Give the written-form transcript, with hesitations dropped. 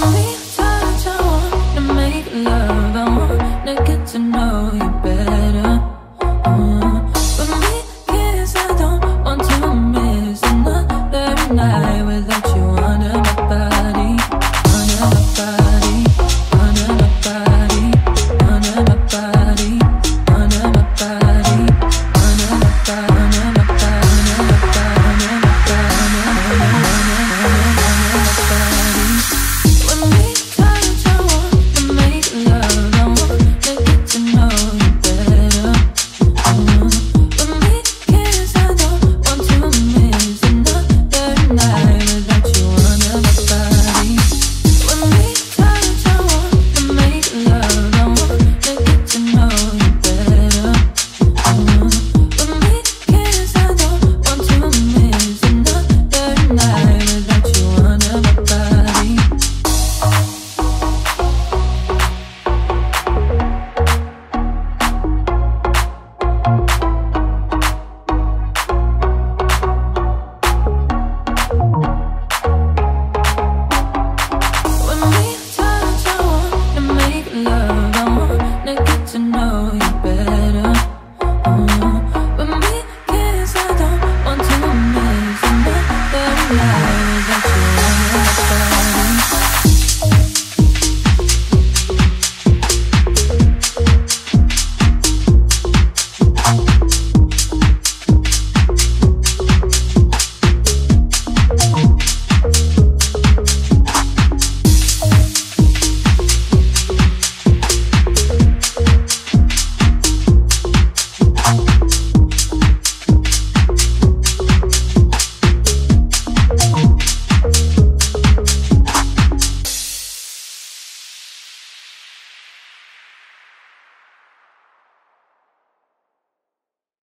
Tell me, tell me, I wanna make love, I wanna get to know.